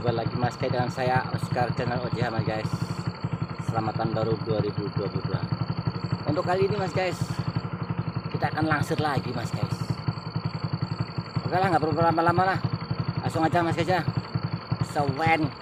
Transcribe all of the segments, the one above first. jumpa lagi Mas Kai dengan saya Oscar channel OJ Hammer guys. Selamat tahun baru 2022. Untuk kali ini Mas guys, kita akan langsir lagi Mas guys. Oke lah, nggak perlu lama-lama lah, langsung aja Mas guys ya. Sewen.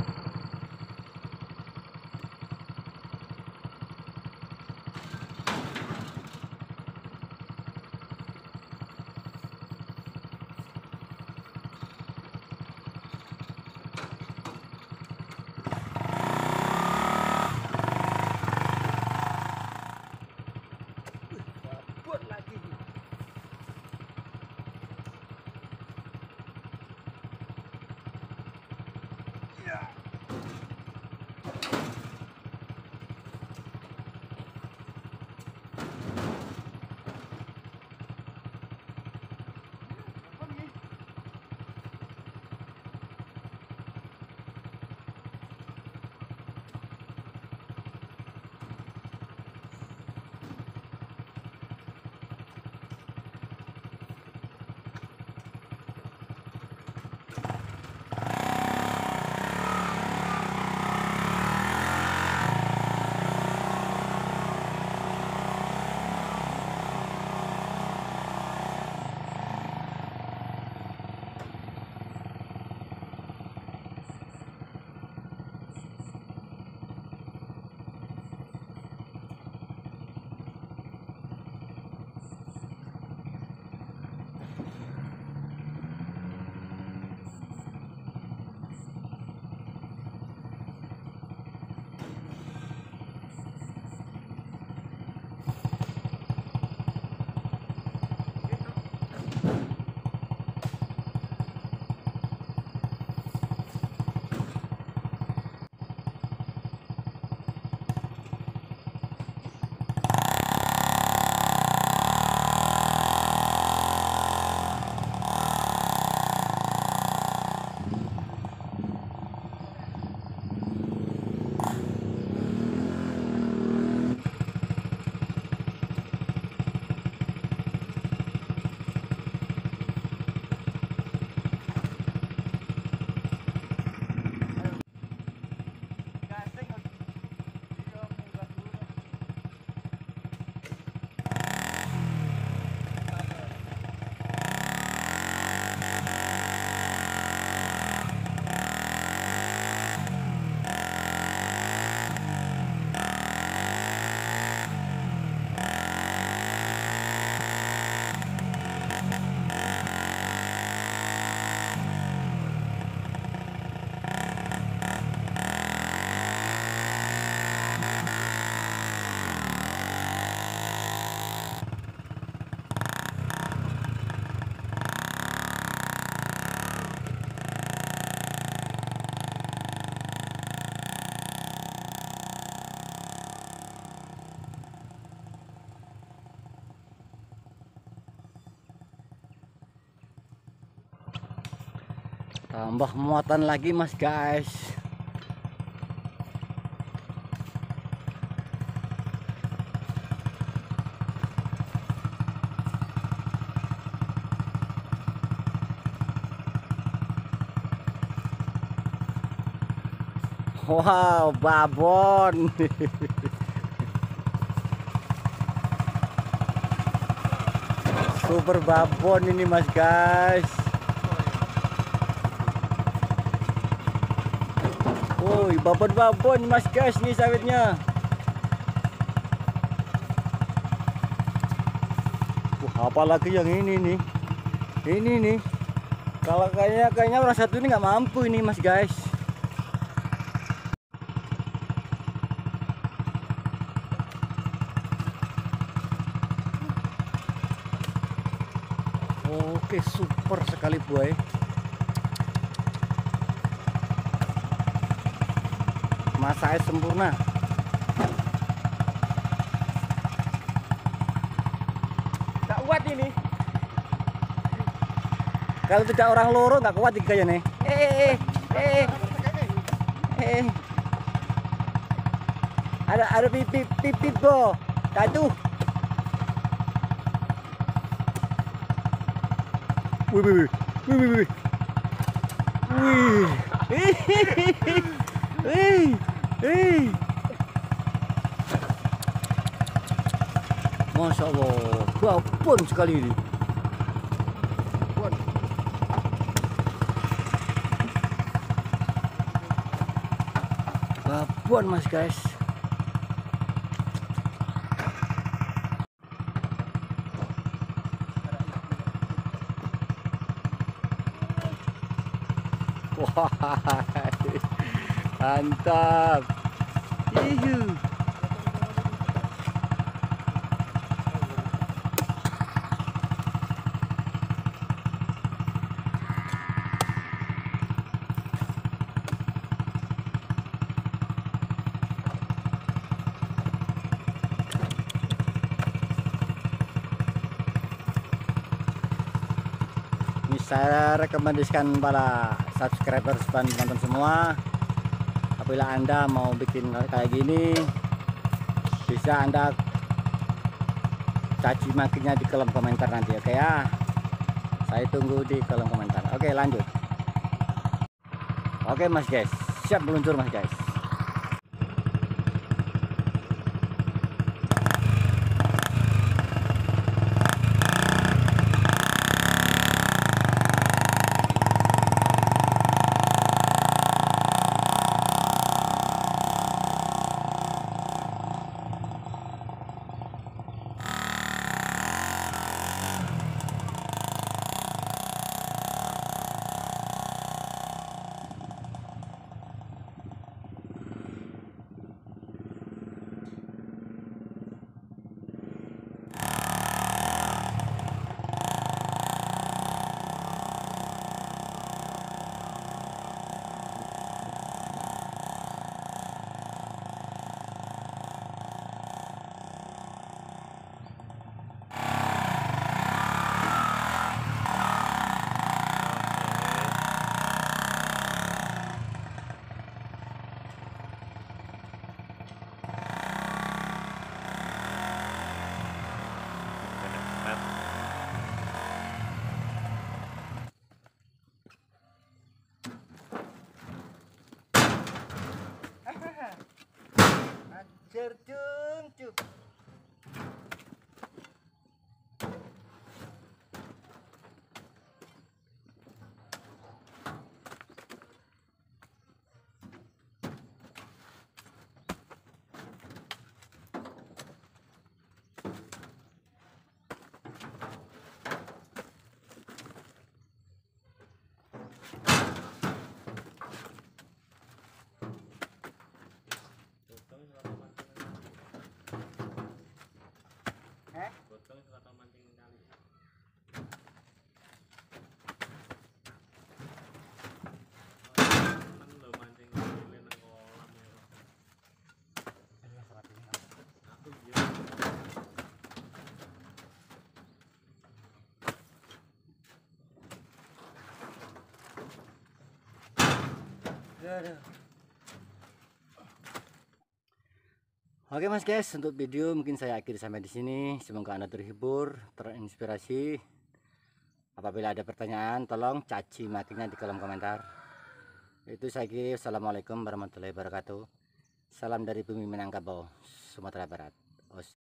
Tambah muatan lagi Mas guys. Wow, babon. Super babon ini Mas guys. Woi, babon-babon Mas guys nih sawitnya. Wah, apalagi yang ini nih. Ini nih. Kalau kayaknya orang satu ini nggak mampu ini Mas guys. Oke, super sekali boy. Saya sempurna. Gak kuat ini. Kalau tidak orang loro gak kuat tiga ya nih. Ada pipi bro. Aduh. Wih. Masya Allah, babon sekali ini. Babon mas guys. Wah, mantap. Yuhu. Saya rekomendasikan para subscriber dan penonton semua, apabila Anda mau bikin kayak gini, bisa Anda caci makinya di kolom komentar nanti, oke ya. Saya tunggu di kolom komentar. Oke, lanjut. Oke mas guys, siap meluncur mas guys. Terjunjuk. Oke mas guys, untuk video mungkin saya akhiri sampai di sini. Semoga Anda terhibur, terinspirasi. Apabila ada pertanyaan, tolong caci makinya di kolom komentar. Itu saya kira. Assalamualaikum warahmatullahi wabarakatuh. Salam dari bumi Minangkabau, Sumatera Barat.